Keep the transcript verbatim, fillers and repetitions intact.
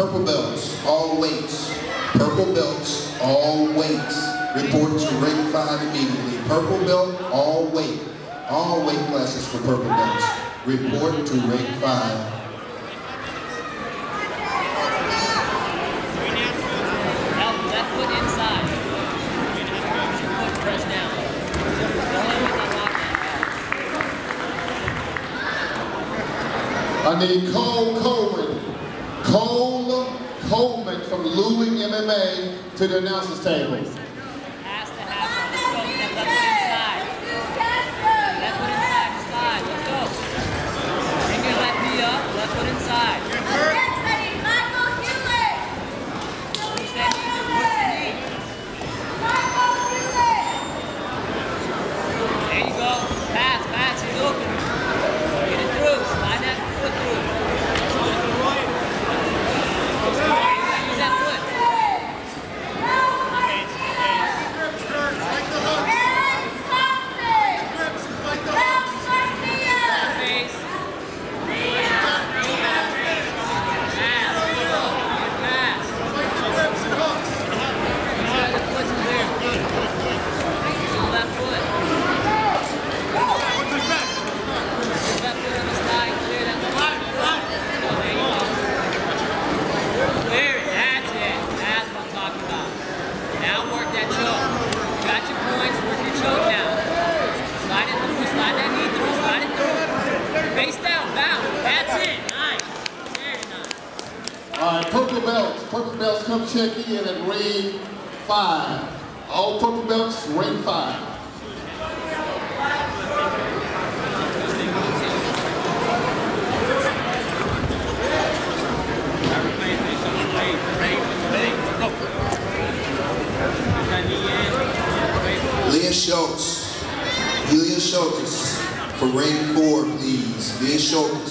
Purple belts, all weights. Purple belts, all weights. Report to ring five immediately. Purple belt, all weight. All weight classes for purple belts. Report to ring five. I need Cole Coleman. Cole Coleman from Lewin M M A to the announcer's table. Has to have inside. Left foot inside. Purple belts, come check in at ring five. All purple belts, ring five. Leah Schultz. Leah Schultz for ring four, please. Leah Schultz.